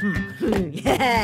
Ha ha!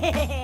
Hehehe.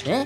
して。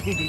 Oh!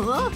Oh.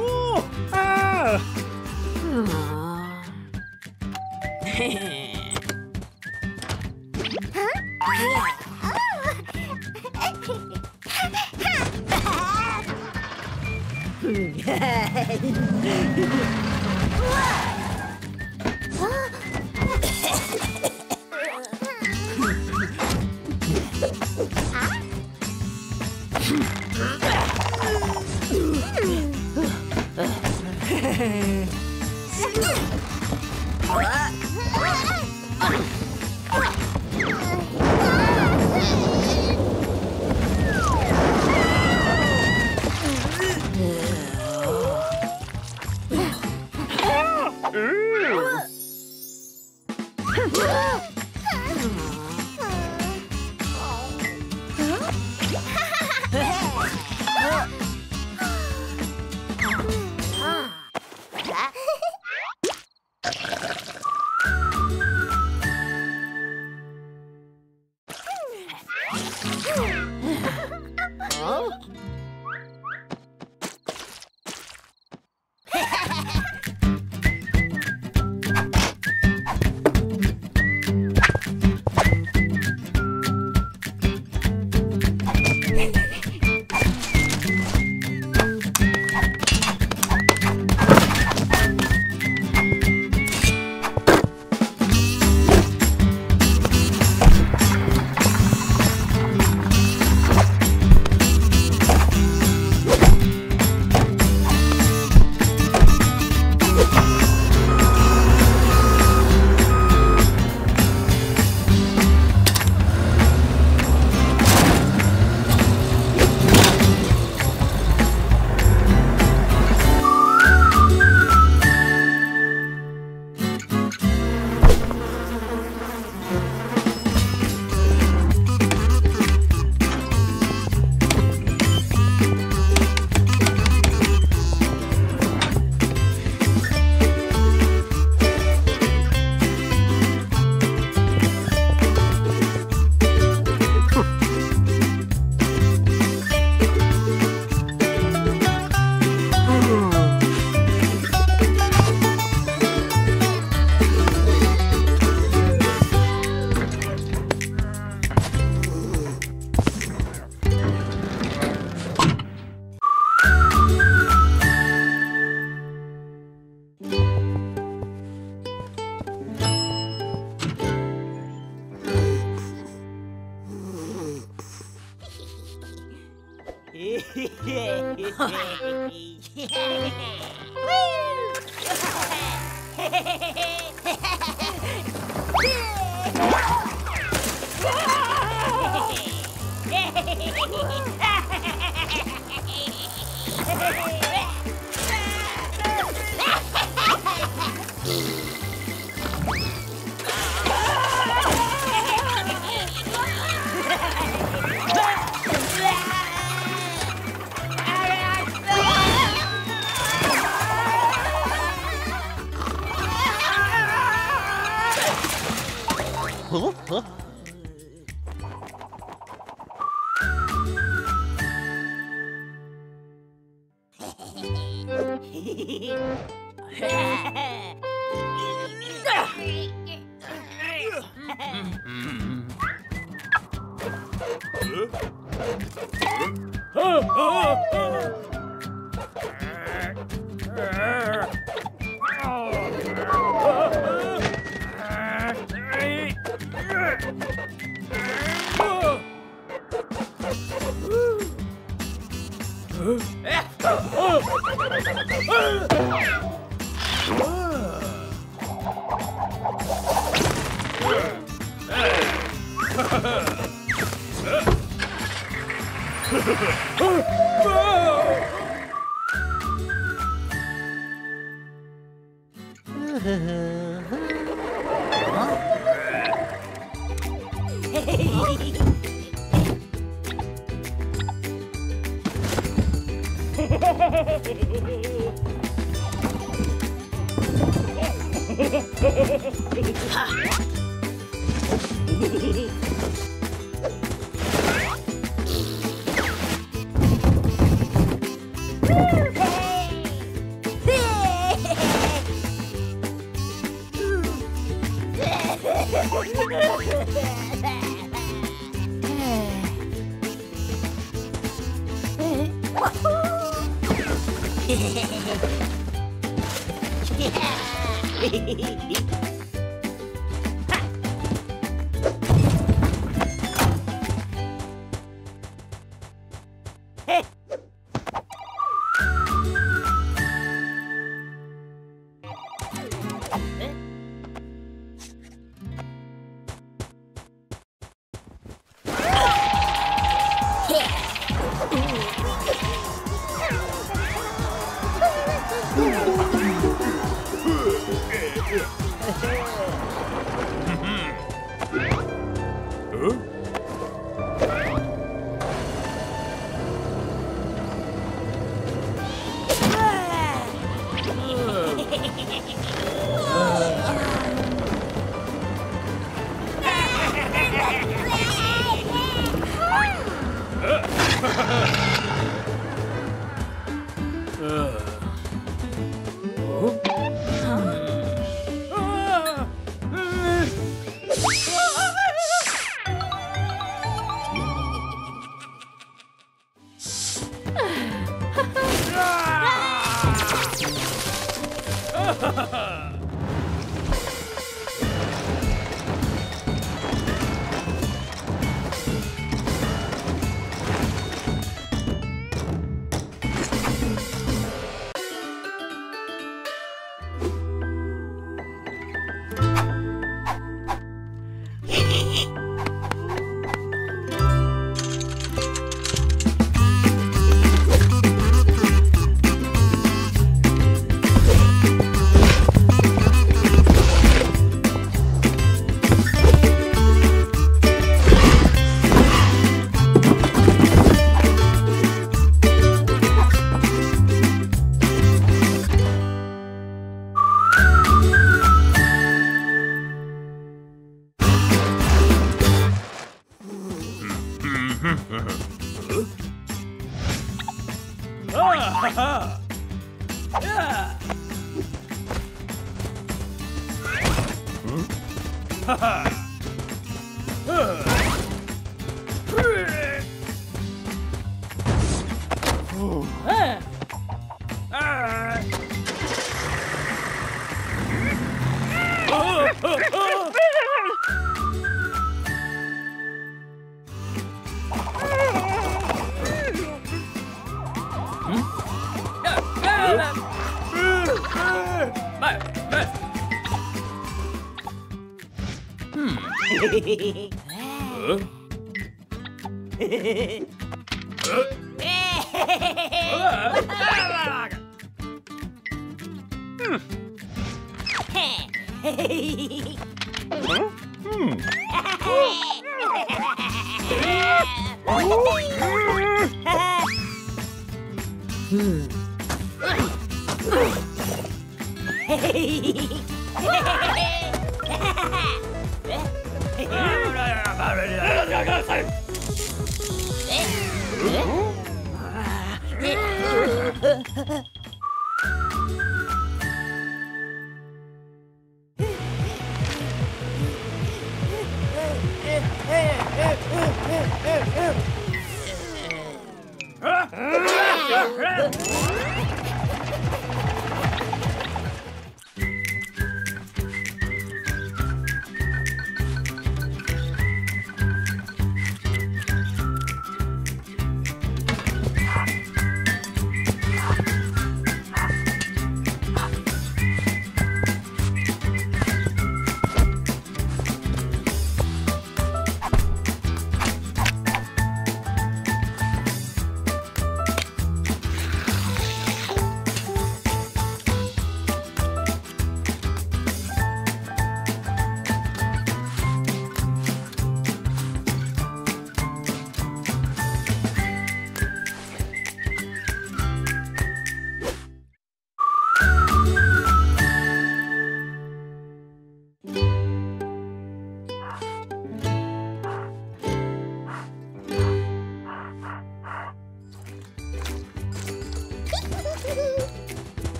Oh!